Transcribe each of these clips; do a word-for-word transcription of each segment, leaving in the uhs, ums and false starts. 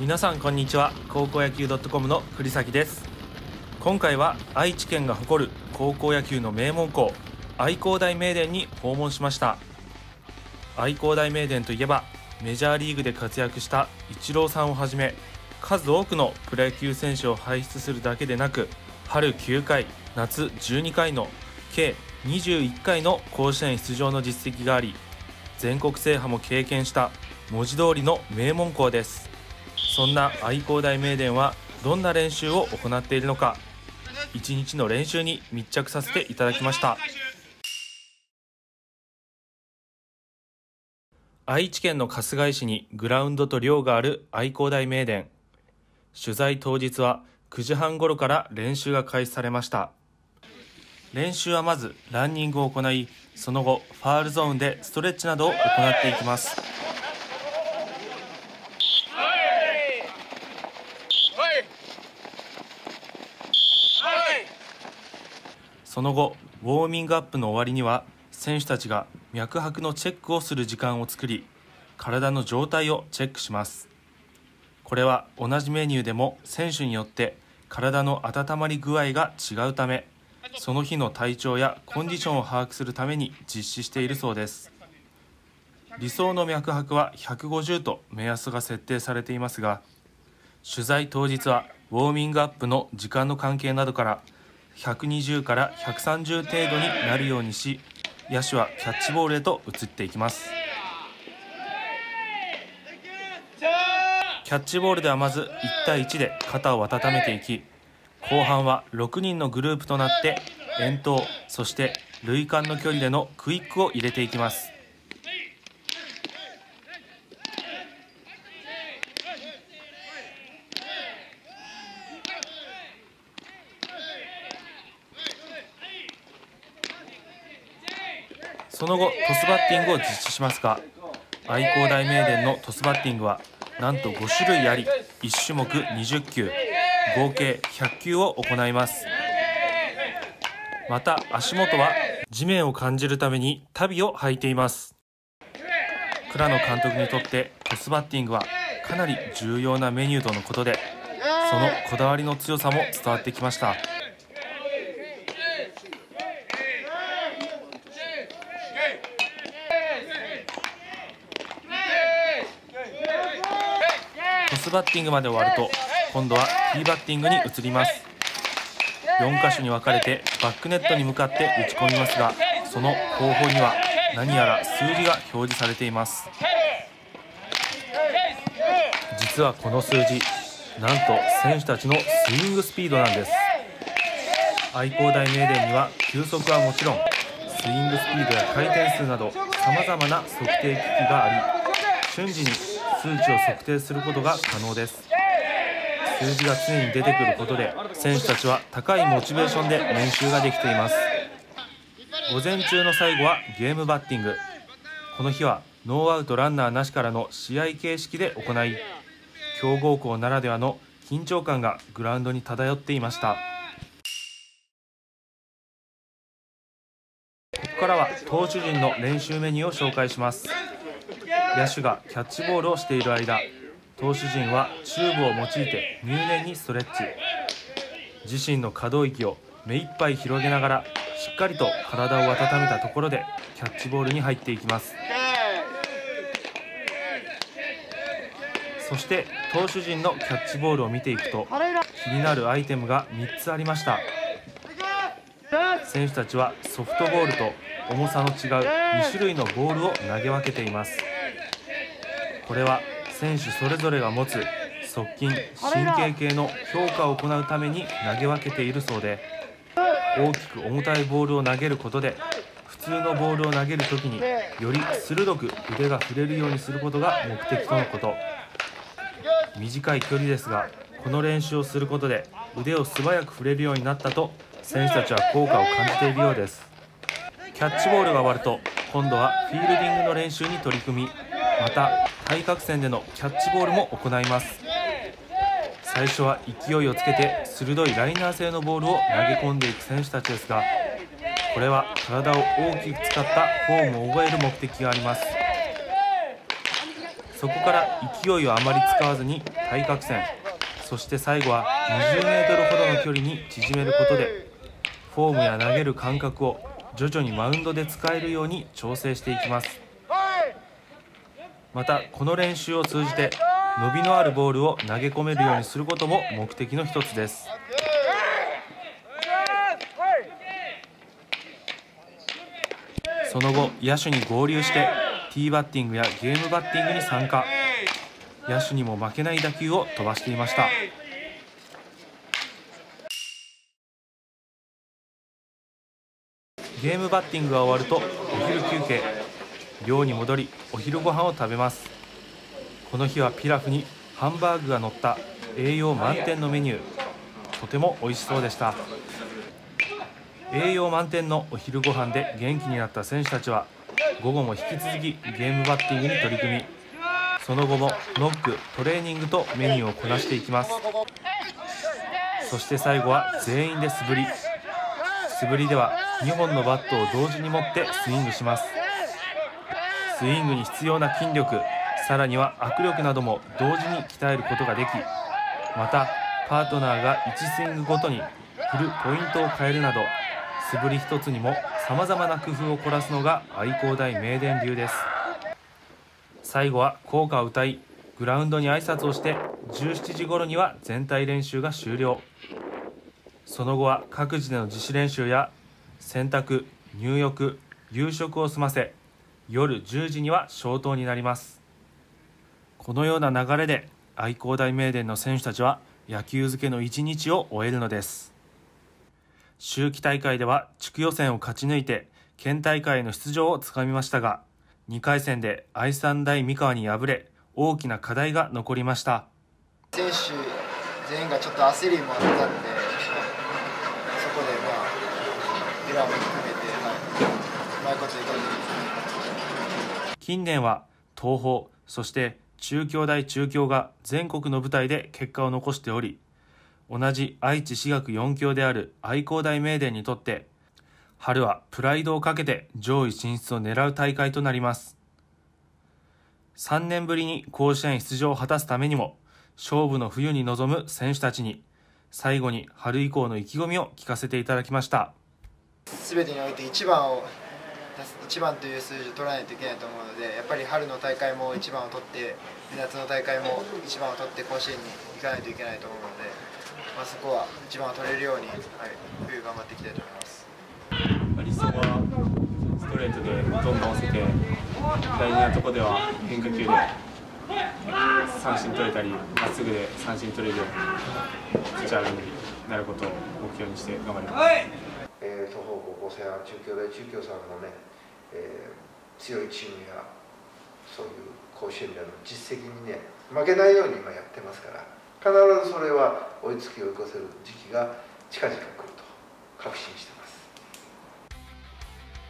皆さんこんにちは。高校野球 .com の栗崎です。今回は愛知県が誇る高校野球の名門校、愛工大名電に訪問しました。愛工大名電といえばメジャーリーグで活躍したイチローさんをはじめ数多くのプロ野球選手を輩出するだけでなく、春きゅうかい、夏じゅうにかいの計にじゅういっかいの甲子園出場の実績があり、全国制覇も経験した文字通りの名門校です。そんな愛工大名電はどんな練習を行っているのか、いちにちの練習に密着させていただきました。愛知県の春日井市にグラウンドと寮がある愛工大名電。取材当日はくじはん頃から練習が開始されました。練習はまずランニングを行い、その後ファールゾーンでストレッチなどを行っていきます。その後ウォーミングアップの終わりには選手たちが脈拍のチェックをする時間を作り、体の状態をチェックします。これは同じメニューでも選手によって体の温まり具合が違うため、その日の体調やコンディションを把握するために実施しているそうです。理想の脈拍はひゃくごじゅうと目安が設定されていますが、取材当日はウォーミングアップの時間の関係などからひゃくにじゅうからひゃくさんじゅう程度になるようにし、野手はキャッチボールへと移っていきます。キャッチボールではまずいちたいいちで肩を温めていき、後半はろくにんのグループとなって遠投、そして塁間の距離でのクイックを入れていきます。その後トスバッティングを実施しますが、愛工大名電のトスバッティングはなんとごしゅるいあり、いち種目にじゅっきゅう、合計ひゃっきゅうを行います。また足元は地面を感じるためにタビを履いています。倉野監督にとってトスバッティングはかなり重要なメニューとのことで、そのこだわりの強さも伝わってきました。トスバッティングまで終わると今度はティーバッティングに移ります。よん箇所に分かれてバックネットに向かって打ち込みますが、その後方には何やら数字が表示されています。実はこの数字、なんと選手たちのスイングスピードなんです。愛工大名電には球速はもちろんスイングスピードや回転数などさまざまな測定機器があり、瞬時に数値を測定することが可能です。数字が常に出てくることで選手たちは高いモチベーションで練習ができています。午前中の最後はゲームバッティング。この日はノーアウトランナーなしからの試合形式で行い、強豪校ならではの緊張感がグラウンドに漂っていました。ここからは投手陣の練習メニューを紹介します。野手がキャッチボールをしている間、投手陣はチューブを用いて入念にストレッチ。自身の可動域を目いっぱい広げながらしっかりと体を温めたところでキャッチボールに入っていきます。そして投手陣のキャッチボールを見ていくと気になるアイテムがみっつありました。選手たちはソフトボールと重さの違うにしゅるいのボールを投げ分けています。これは選手それぞれが持つ側近、神経系の強化を行うために投げ分けているそうで、大きく重たいボールを投げることで普通のボールを投げるときにより鋭く腕が振れるようにすることが目的とのこと。短い距離ですがこの練習をすることで腕を素早く振れるようになったと選手たちは効果を感じているようです。キャッチボールが終わると今度はフィールディングの練習に取り組み、また対角線でのキャッチボールも行います。最初は勢いをつけて鋭いライナー性のボールを投げ込んでいく選手たちですが、これは体を大きく使ったフォームを覚える目的があります。そこから勢いをあまり使わずに対角線、そして最後は にじゅうメートル ほどの距離に縮めることで、フォームや投げる感覚を徐々にマウンドで使えるように調整していきます。またこの練習を通じて伸びのあるボールを投げ込めるようにすることも目的の一つです。その後野手に合流してティーバッティングやゲームバッティングに参加、野手にも負けない打球を飛ばしていました。ゲームバッティングが終わるとお昼休憩、寮に戻りお昼ご飯を食べます。この日はピラフにハンバーグが乗った栄養満点のメニュー、とても美味しそうでした。栄養満点のお昼ご飯で元気になった選手たちは午後も引き続きゲームバッティングに取り組み、その後もノック、トレーニングとメニューをこなしていきます。そして最後は全員で素振り。素振りではにほんのバットを同時に持ってスイングします。スイングに必要な筋力、さらには握力なども同時に鍛えることができ、またパートナーがいちスイングごとに振るポイントを変えるなど、素振り一つにもさまざまな工夫を凝らすのが愛工大名電流です。最後は校歌を歌い、グラウンドに挨拶をしてじゅうしちじ頃には全体練習が終了。その後は各自での自主練習や洗濯、入浴、夕食を済ませ、夜じゅうじには消灯になります。このような流れで愛工大名電の選手たちは野球漬けの一日を終えるのです。秋季大会では地区予選を勝ち抜いて県大会への出場をつかみましたが、にかい戦で愛産大三河に敗れ、大きな課題が残りました。選手全員がちょっと焦りもあったんで、そこでまあエラーも含めてうまいこといかずに、近年は東邦、そして中京大中京が全国の舞台で結果を残しており、同じ愛知私学よん強である愛工大名電にとって春はプライドをかけて上位進出を狙う大会となります。さんねんぶりに甲子園出場を果たすためにも、勝負の冬に臨む選手たちに最後に春以降の意気込みを聞かせていただきました。全てにおいていちばんをいちばんという数字を取らないといけないと思うので、やっぱり春の大会もいちばんを取って、夏の大会もいちばんを取って甲子園に行かないといけないと思うので、まあ、そこは一番取れるように、はい、冬頑張っていきたいと思います。理想はストレートでどんどん押せて、大事なとこでは変化球で三振取れたり、まっすぐで三振取れるようにピッチャーになることを目標にして頑張ります。えー、東邦高校生や中京大中京さんのね、えー、強いチームやそういう甲子園での実績にね、負けないように今やってますから。必ずそれは追いつきを生かせる時期が近々来ると確信してます。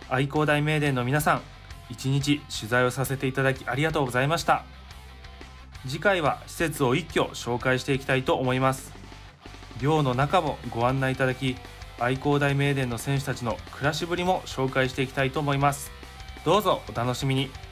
愛工大名電の皆さん、一日取材をさせていただきありがとうございました。次回は施設を一挙紹介していきたいと思います。寮の中もご案内いただき、愛工大名電の選手たちの暮らしぶりも紹介していきたいと思います。どうぞお楽しみに。